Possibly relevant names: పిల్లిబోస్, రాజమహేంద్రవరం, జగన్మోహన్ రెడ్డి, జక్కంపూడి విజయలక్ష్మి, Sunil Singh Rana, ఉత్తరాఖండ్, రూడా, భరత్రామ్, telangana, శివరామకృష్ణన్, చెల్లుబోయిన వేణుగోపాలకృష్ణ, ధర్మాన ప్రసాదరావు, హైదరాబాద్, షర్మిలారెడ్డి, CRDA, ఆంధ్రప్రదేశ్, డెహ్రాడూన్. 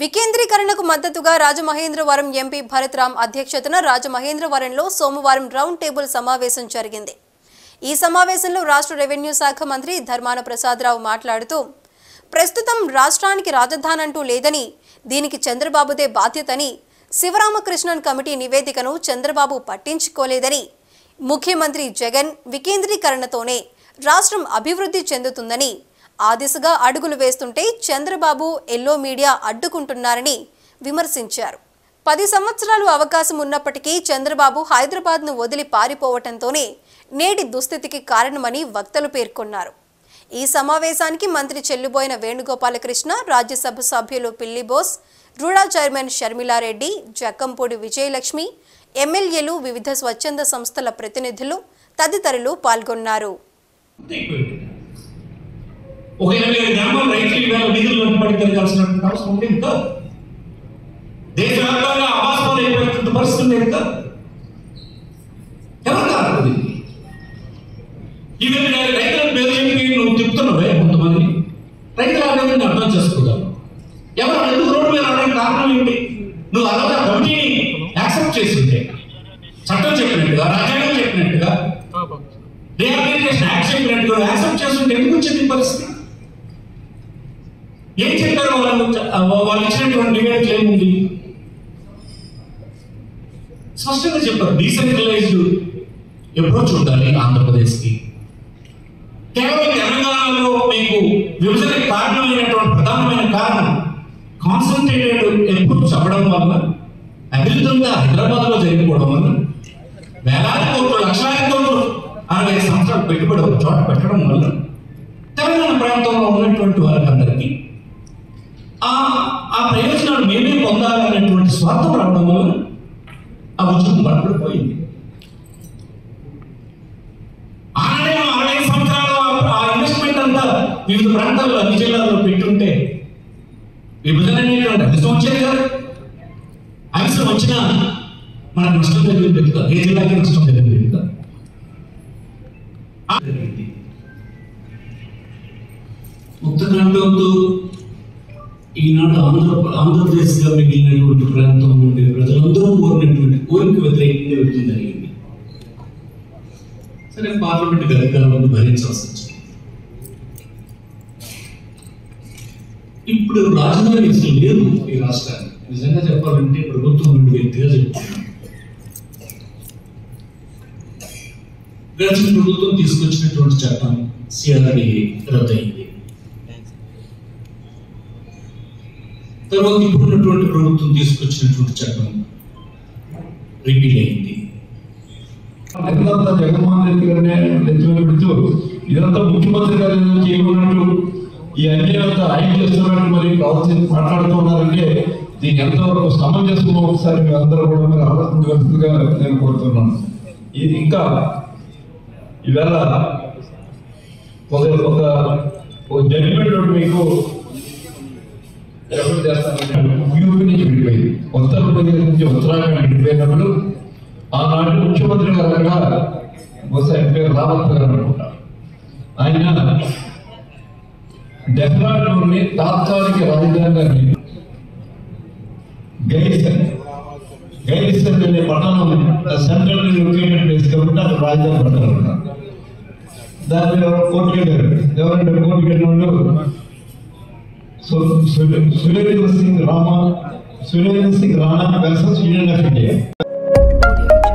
వికేంద్రీకరణకు మద్దతుగా రాజమహేంద్రవరం ఎంపీ భరత్రామ్ అధ్యక్షతన రాజమహేంద్రవరంలో సోమవారం రౌండ్ టేబుల్ సమావేశం జరిగింది. ఈ సమావేశంలో రాష్ట్ర రెవెన్యూ శాఖ మంత్రి ధర్మాన ప్రసాదరావు మాట్లాడుతూ, ప్రస్తుతం రాష్ట్రానికి రాజధాని అంటూ లేదని, దీనికి చంద్రబాబుదే బాధ్యతని, శివరామకృష్ణన్ కమిటీ నివేదికను చంద్రబాబు పట్టించుకోలేదని, ముఖ్యమంత్రి జగన్ వికేంద్రీకరణతోనే రాష్ట్రం అభివృద్ధి చెందుతుందని, ఆ దిశగా అడుగులు వేస్తుంటే చంద్రబాబు ఎల్లో మీడియా అడ్డుకుంటున్నారని విమర్శించారు. 10 సంవత్సరాలు అవకాశం ఉన్నప్పటికీ చంద్రబాబు హైదరాబాద్ను వదిలి పారిపోవటంతోనే నేటి దుస్థితికి కారణమని వక్తలు పేర్కొన్నారు. ఈ సమావేశానికి మంత్రి చెల్లుబోయిన వేణుగోపాలకృష్ణ, రాజ్యసభ సభ్యులు పిల్లిబోస్, రూడా చైర్మన్ షర్మిలారెడ్డి, జక్కంపూడి విజయలక్ష్మి, ఎమ్మెల్యేలు, వివిధ స్వచ్ఛంద సంస్థల ప్రతినిధులు తదితరులు పాల్గొన్నారు. దేశవ్యాప్తంగా అవాస్తవం ఏర్పడుతున్న పరిస్థితి లేదు కదా. ఎవరు కాదు ఈవెన్ రైతుల పేరు చెప్పి నువ్వు చెప్తున్నావే. కొంతమంది రైతులు అనేది అర్థం చేసుకుంటారు. ఎవరు ఎందుకు రోడ్డు మీద రావడానికి కారణం ఏంటి? నువ్వు అలాగే కమిటీని యాక్సెప్ట్ చేసి ఉంటే, చట్టం చెప్పినట్టుగా, రాజ్యాంగం చెప్పినట్టుగా, రిహాబిలిటేషన్ యాక్ట్ చెప్పినట్టుగా యాక్సెప్ట్ చేస్తుంటే ఎందుకు వచ్చింది పరిస్థితి? ఏం చెప్పారు వాళ్ళు? ఇచ్చినటువంటి డిబేట్లు ఏముంది? స్పష్టంగా చెప్పారు, డీసెంట్రలైజ్డ్ అప్రోచ్ ఉండాలి ఆంధ్రప్రదేశ్కి. కేవలం తెలంగాణలో మీకు విభజనకు కారణమైనటువంటి ప్రధానమైన కారణం కాన్సన్ట్రేటెడ్ అప్రోచ్ అవ్వడం వల్ల, అభివృద్ధంగా హైదరాబాద్లో జరిగిపోవడం వల్ల వేలాది కోట్లు, లక్షలాది కోట్లు 60 సంవత్సరాలు పెట్టుబడి ఒక చోట పెట్టడం వల్ల తెలంగాణ ప్రాంతంలో ఉన్నటువంటి వాళ్ళందరికీ ఆ ప్రయోజనాలు మేమే పొందాలనేటువంటి స్వార్థం రావడం వల్ల ఆ ఉద్యమం పడిపోయింది. ఆనాడే 65 సంవత్సరాలు ఆ ఇన్వెస్ట్మెంట్ అంతా వివిధ ప్రాంతాల్లో, అన్ని జిల్లాల్లో పెట్టుంటే విభజన అనేటువంటి అంశం వచ్చేది కాదు. అంశం వచ్చినా మనకు నష్టం జరిగింది కాదు, ఏ జిల్లాకి నష్టం జరిగింది కాదు. ఉత్తరాఖండ్తో ఈనాడు ఆంధ్రప్రదేశ్గా మిగిలినటువంటి ప్రాంతం నుండి ప్రజలందరూ కోరినటువంటి కోరిక వ్యతిరేకంగా ఇవ్వడం జరిగింది. సరే, పార్లమెంట్ అధికారులను భరించాల్సి వచ్చింది. ఇప్పుడు రాజధాని అసలు లేదు ఈ రాష్ట్రాన్ని. నిజంగా చెప్పాలంటే ప్రభుత్వం నుండి వ్యక్తిగా చెప్తున్నాను, గడిచిన ప్రభుత్వం తీసుకొచ్చినటువంటి చట్టం CRDA రద్దయింది. తర్వాత ఇప్పుడున్నటువంటి ప్రభుత్వం తీసుకొచ్చినటువంటి చట్టం రిపీల్ అయింది. జగన్మోహన్ రెడ్డి గారిని పెడుతూ ఇదంతా ముఖ్యమంత్రి గారు ఏమన్నట్టు ఈ అన్యాయంతా ఆయన చేస్తున్నట్టు మరి కావాల్సి మాట్లాడుతున్నారంటే దీన్ని ఎంతవరకు సమంజసం ఒకసారి మీరు అందరూ కూడా మీరు ఆలోచించవలసిందిగా నేను కోరుతున్నాను. ఇది ఇంకా ఈవేళ ఒక జడ్జిమెంట్ మీకు నుంచి విడిపోయింది. ఉత్తరప్రదేశ్ నుంచి ఉత్తరాఖండ్ విడిపోయినప్పుడు ఆనాటి ముఖ్యమంత్రి గారుగా బహుశా పేరు రావత్ గారు అనుకుంటా, ఆయన డెహ్రాడూన్ని తాత్కాలిక రాజధాని గైరిసన్ అనే పట్టణం సెంట్రల్ లొకేటెడ్ ప్లేస్ కాబట్టి అక్కడ రాజధాని పట్టణం ఉన్నారు. దాని మీద ఎవరు కోర్టుకి వెళ్ళారు. ఎవరంటే కోర్టుకి వెళ్ళిన Sunil Singh Rana versus Union of India.